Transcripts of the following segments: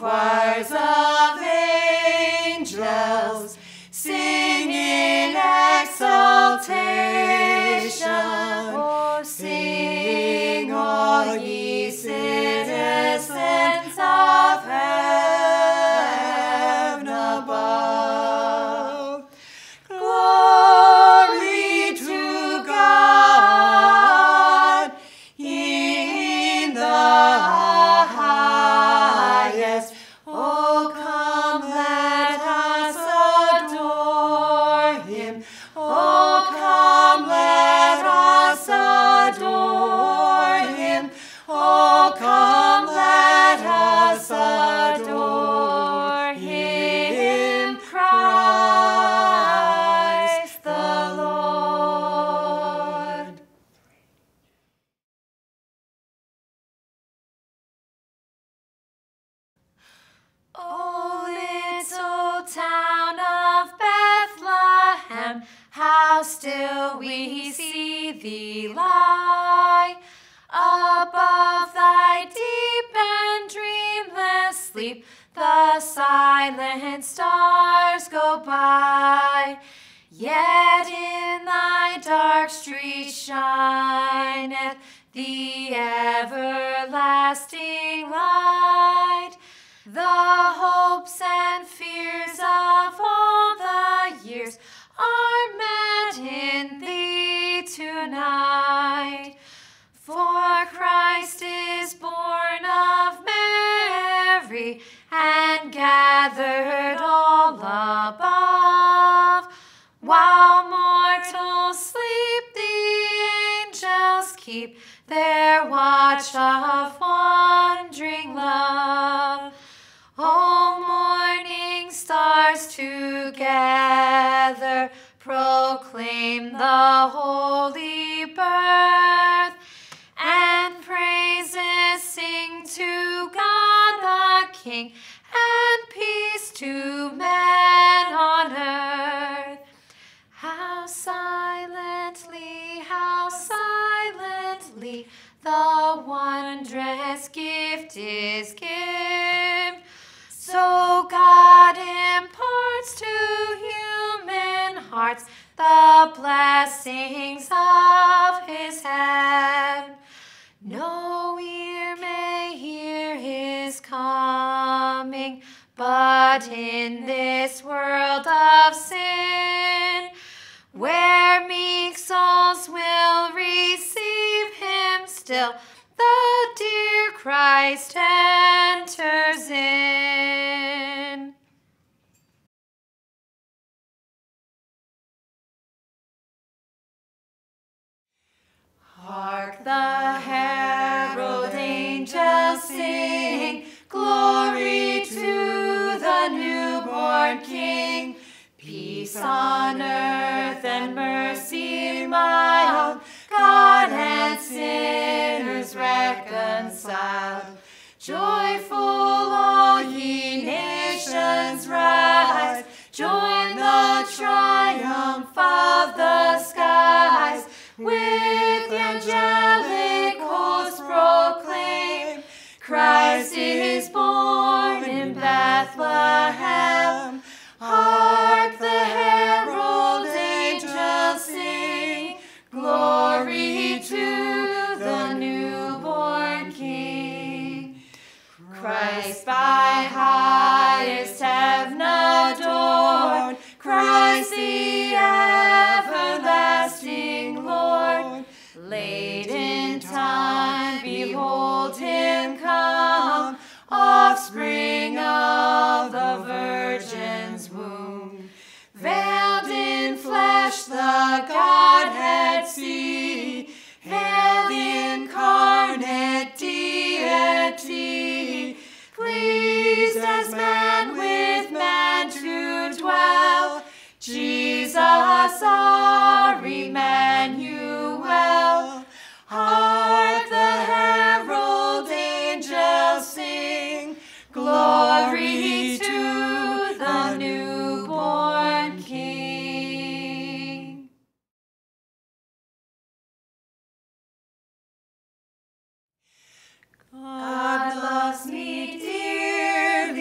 choirs of angels sing in exaltation. Oh, sing, all ye citizens of heaven above. Glory to God in the highest. Oh, come, let us adore him. Oh, come, let us adore him. Oh, come, let us adore him, Christ the Lord. O little town of Bethlehem, how still we see thee lie. Above thy deep and dreamless sleep, the silent stars go by. Yet in thy dark street shineth the everlasting light. The hopes and fears of all the years are met in thee tonight. For Christ is born of Mary, and gathered all above. While mortals sleep, the angels keep their watch of wondering love. O morning stars together proclaim the holy birth, and praises sing to God the King, and peace to men on earth. How silently the wondrous gift is given. So God imparts to human hearts the blessings of his heaven. No ear may hear his coming, but in this world of sin, where meek souls will receive him still, the dear Christ enters in. Hark, the herald angels sing, glory to the newborn King. Peace on earth and mercy mild, God and sinners reconciled. Joyful all ye nations rise, join the triumph of the skies. With angelic hosts proclaim, Christ is born in Bethlehem. Hark, the herald angels sing, glory to the newborn King. Christ by highest heaven adored, Christ the everlasting Lord. Late in time, behold him come, offspring of the Virgin's womb. Veiled in flesh the Godhead see, hail the incarnate deity. Pleased as man with man to dwell, Jesus our Emmanuel. Hark, the herald angels sing, glory to the newborn King. God loves me dearly,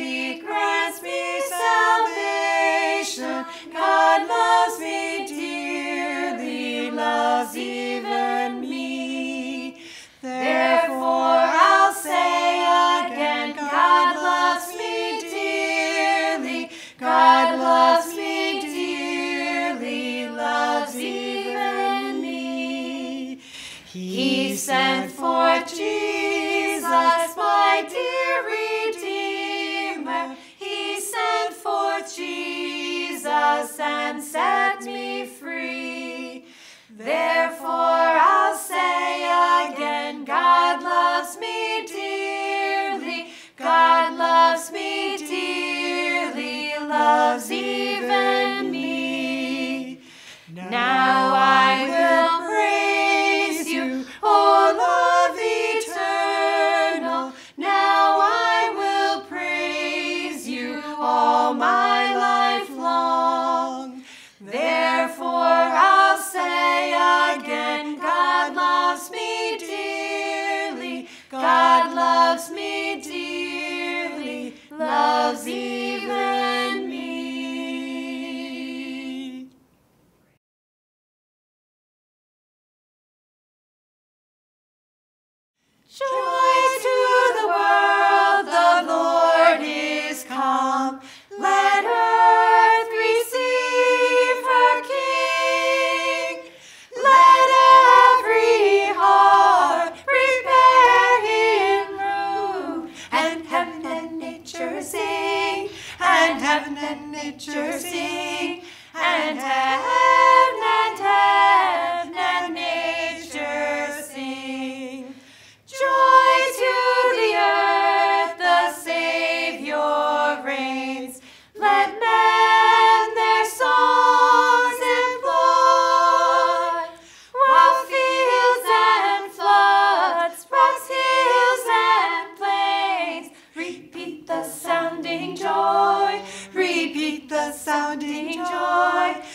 all my life long. Therefore I'll say again, God loves me dearly, God loves me dearly, loves even me. Repeat the sounding joy,